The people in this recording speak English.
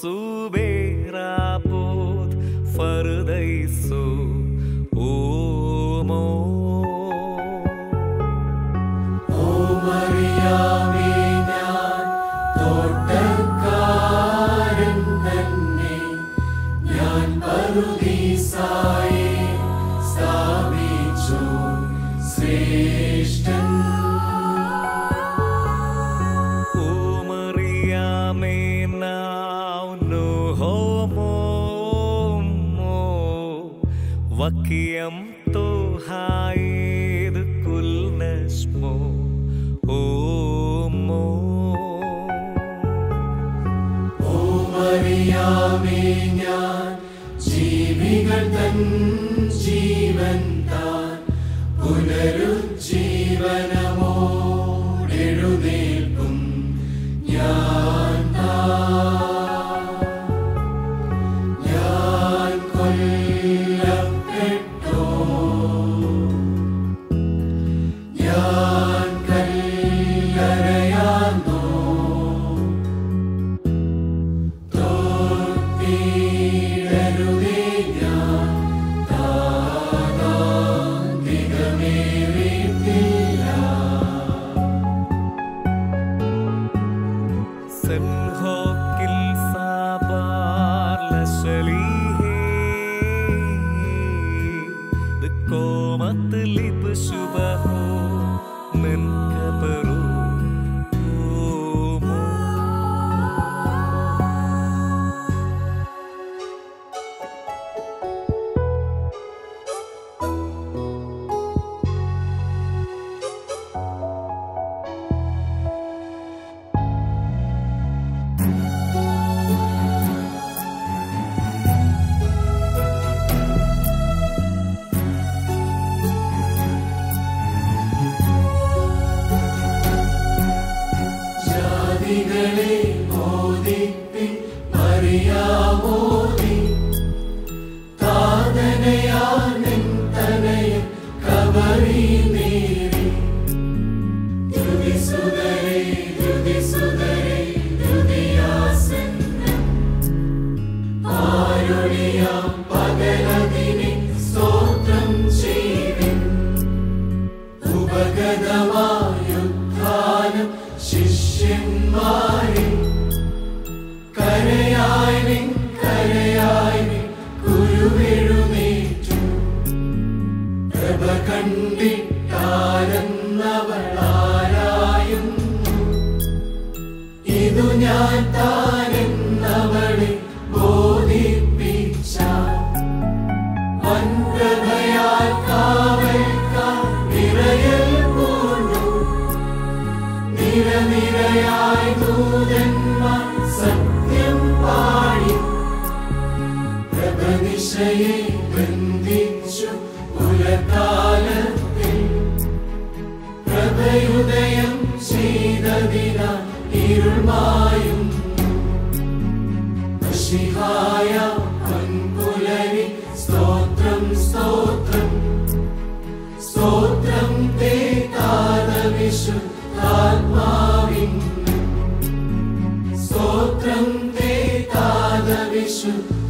Subiraput Fardaisu Umo O Maria Minan Totakaran Nanne Nyan Parudisai Stavichu Srishtan O Maria Minan Vakiyam to haid kulnashmo Omo O Maria minyan jeevigal tan jeevantan punarujjeevanamo eludilkum yantan Sotram te tadavishu